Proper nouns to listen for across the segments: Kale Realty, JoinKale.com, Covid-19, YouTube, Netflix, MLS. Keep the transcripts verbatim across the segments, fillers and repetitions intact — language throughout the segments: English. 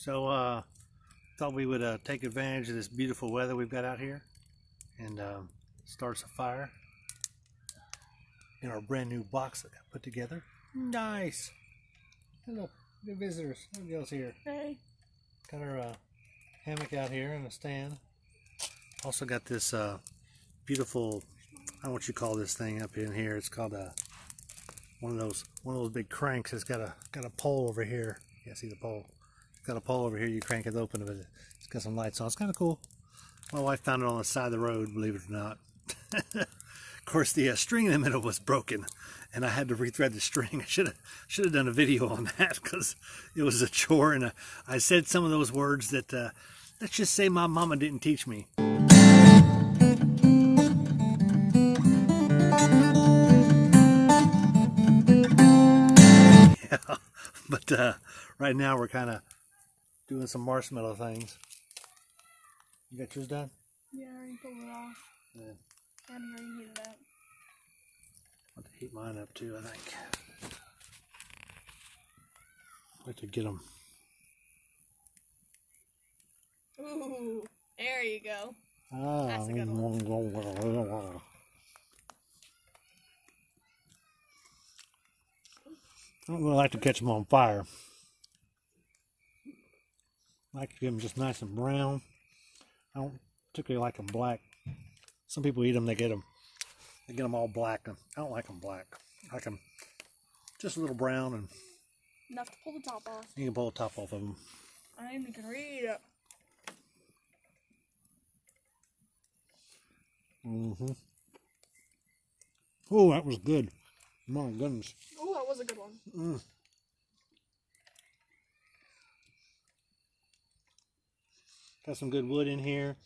So uh thought we would uh, take advantage of this beautiful weather we've got out here and um, start us a fire in our brand new box that got put together. Nice. Hello, new visitors. Nobody else here. Hey. Got our uh, hammock out here and a stand. Also got this uh, beautiful, I don't know what you call this thing up in here. It's called a one of those one of those big cranks. It's got a got a pole over here. Yeah, see the pole. It's got a pole over here. You crank it open. It's got some lights on. It's kind of cool. My wife found it on the side of the road, believe it or not. Of course, the uh, string in the middle was broken, and I had to rethread the string. I should have should have done a video on that because it was a chore, and uh, I said some of those words that uh, let's just say my mama didn't teach me. Yeah, but uh, right now we're kind of doing some marshmallow things. You got yours done? Yeah, I already pulled it off. Yeah. I'm ready to heat it up. I'll have to heat mine up too, I think. I'll have to get them. Ooh, there you go. Ah, that's a good one. I don't really like to catch them on fire. I like to get them just nice and brown. I don't particularly like them black. Some people eat them, they get them, they get them all black. And I don't like them black. I like them just a little brown and enough to pull the top off. You can pull the top off of them. I'm great. Mm-hmm. Oh, that was good. My goodness. Oh, that was a good one. Mm. Got some good wood in here.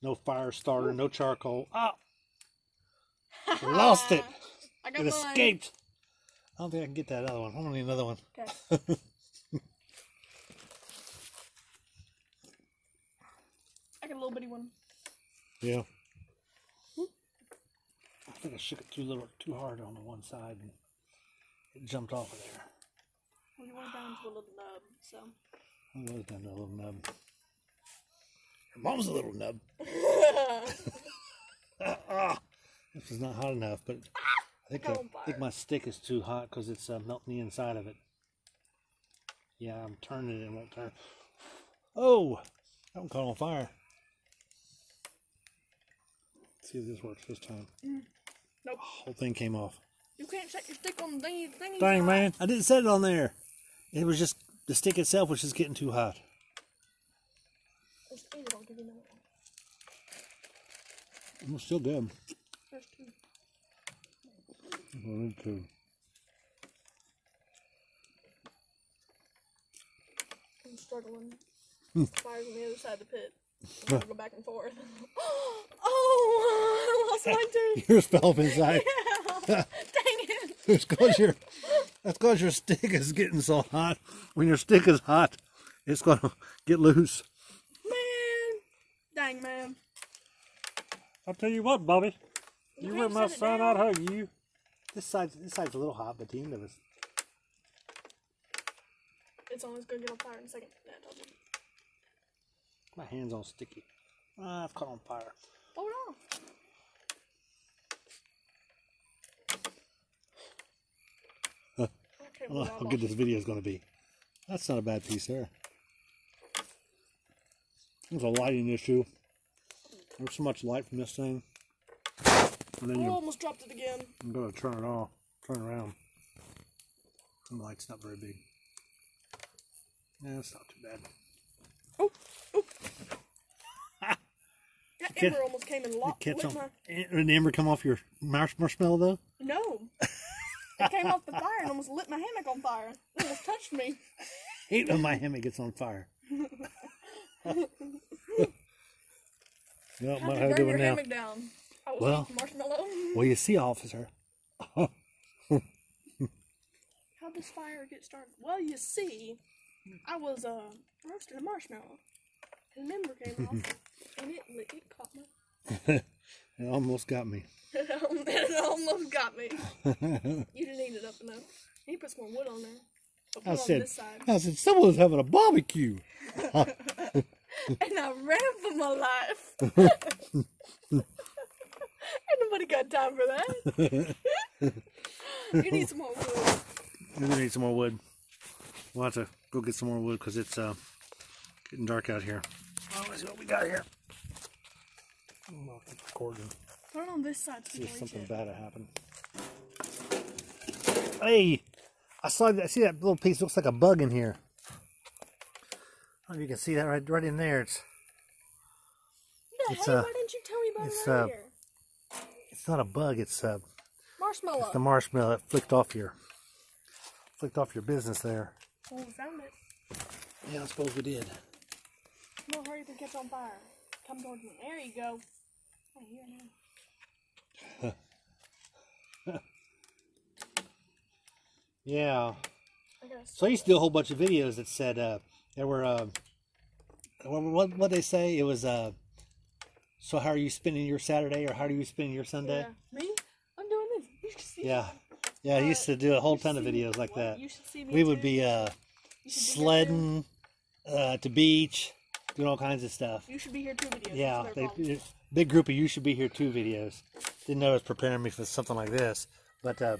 No fire starter, no charcoal. Oh! Lost it! I got it mine. Escaped! I don't think I can get that other one. I'm gonna need another one. Okay. I got a little bitty one. Yeah. I think I shook it too little, too hard on the one side and it jumped off of there. Well, you went down to a little nub, so. I went down to a little nub. Mom's a little nub. uh, uh, this is not hot enough, but I think, I, I think my stick is too hot because it's uh, melting the inside of it. Yeah, I'm turning it and it won't turn. Oh, that one caught on fire. Let's see if this works this time. Mm. Nope. The whole thing came off. You can't set your stick on the thingy thingy. Dang, man. I didn't set it on there. It was just, the stick itself was just getting too hot. It's still good. There's two. I need two. I'm struggling. Fire's on the other side of the pit. I'm going to go back and forth. Oh, I lost mine too. Yours fell off inside. Yeah. Dang it. It's cause your, that's because your stick is getting so hot. When your stick is hot, it's going to get loose. Man. Dang, man. I'll tell you what, Bobby. You, you were my son, I'd hug you. This side's, this side's a little hot, but the end of it. It's almost going to get on fire in a second. No, don't do. My hand's all sticky. Ah, I've caught on fire. Hold on. Huh. Well, how good this video is going to be. That's not a bad piece there. There's a lighting issue. There's so much light from this thing. And then oh, you, almost dropped it again. I'm going to turn it off. Turn around. The light's not very big. Yeah, that's not too bad. Oh! Oh! That ember can't, almost came and locked with on, my... Did the ember come off your marshmallow, though? No. It came off the fire and almost lit my hammock on fire. It almost touched me. I hate when my hammock gets on fire. Well, how to burn your hammock down. I was well, eating marshmallow. Well, you see, officer. How does fire get started? Well, you see, I was uh, roasting a marshmallow. And the ember came off, and it, it caught me. It almost got me. It almost got me. You didn't eat it up enough. You put some more wood on there. I said, I said, someone's having a barbecue. And I ran for my life. Ain't nobody got time for that. You need some more wood. I'm going to need some more wood. We'll have to go get some more wood because it's uh, getting dark out here. Oh, let's see what we got here. I'm off the recording. Turn on this side. See if something bad happened. Hey! I saw that. See that little piece? Looks like a bug in here. I don't know if you can see that right, right in there. It's. Yeah, it's hey, uh, why didn't you tell me about it's, it right uh, here? It's not a bug. It's uh, marshmallow. It's the marshmallow that flicked off your, flicked off your business there. Well, we found it. Yeah, I suppose we did. Come on, hurry if it gets on fire. Come towards me. There you go. I'm here now. Yeah. So I used to do a whole bunch of videos that said uh, there were uh, what what they say it was. Uh, so how are you spending your Saturday, or how are you spending your Sunday? Yeah. Me? I'm doing this. You should see yeah. Yeah, I used to do a whole ton of videos like that. You should see me. We would be uh, sledding, uh, to beach, doing all kinds of stuff. You should be here too videos. Yeah, they, big group of you should be here too videos. Didn't know it was preparing me for something like this, but uh,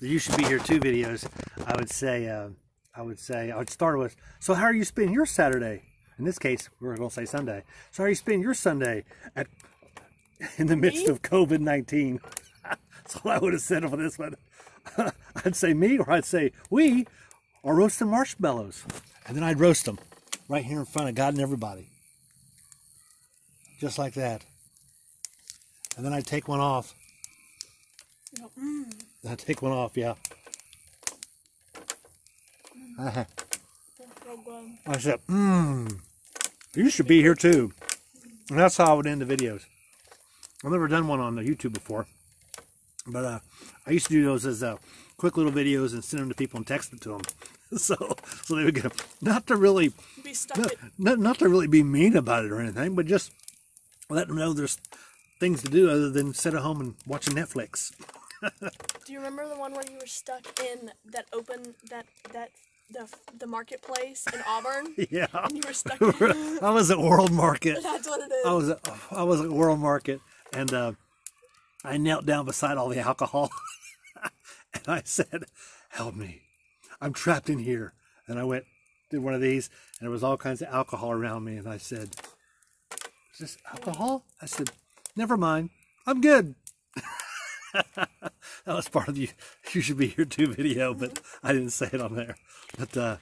the you should be here too videos. I would say, uh, I would say, I would start with, so how are you spending your Saturday? In this case, we're going to say Sunday. So how are you spending your Sunday at, in the midst me? Of COVID nineteen? That's all I would have said on this one. I'd say me, or I'd say we are roasting marshmallows. And then I'd roast them right here in front of God and everybody. Just like that. And then I'd take one off. Mm. I'd take one off, yeah. Mm. Uh-huh. I said, mmm, you should be here too. And that's how I would end the videos. I've never done one on the YouTube before. But uh, I used to do those as uh, quick little videos and send them to people and text them to them. So, so they would get them. Not to really be stuck not, not, not to really be mean about it or anything, but just let them know there's things to do other than sit at home and watching Netflix. Do you remember the one where you were stuck in that open, that, that, The, the marketplace in Auburn? Yeah. And you were stuck in I was at World Market. That's what it is. I was at, I was at World Market, and uh, I knelt down beside all the alcohol, and I said, help me. I'm trapped in here. And I went, did one of these, and there was all kinds of alcohol around me, and I said, is this alcohol? I said, never mind. I'm good. That was part of the You Should Be Here Too video, but I didn't say it on there. But uh,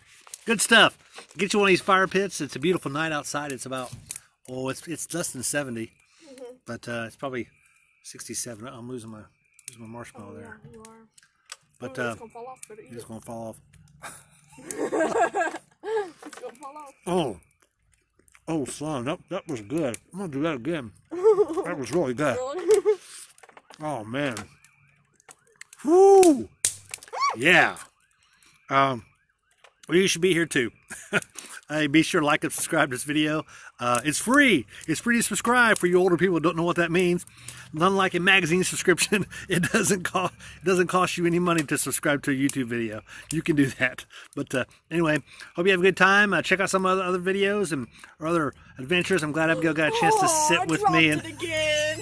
good stuff. Get you one of these fire pits. It's a beautiful night outside. It's about, oh, it's it's less than seventy, mm-hmm. but uh, it's probably sixty-seven. I'm losing my losing my marshmallow oh, there. Yeah, you are. But oh, it's uh, gonna fall off. But it's gonna fall off. It's gonna fall off. Oh, oh, son, that that was good. I'm gonna do that again. That was really good. Really? Oh man. Woo! Yeah. Um well, you should be here too. Hey, be sure to like and subscribe to this video. Uh it's free. It's free to subscribe for you older people who don't know what that means. Not like a magazine subscription, it doesn't cost it doesn't cost you any money to subscribe to a YouTube video. You can do that. But uh anyway, hope you have a good time. Uh, check out some other other videos and or other adventures. I'm glad Abigail got a chance to sit oh, with I dropped me and it again.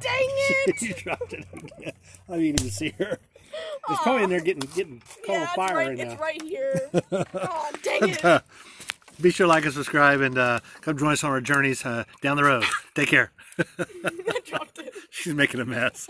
Dang it! You dropped it again. I didn't even see her. It's probably in there getting getting caught on fire right now. It's right here. Oh, dang it! Uh, be sure to like and subscribe, and uh, come join us on our journeys uh, down the road. Take care. I dropped it. She's making a mess.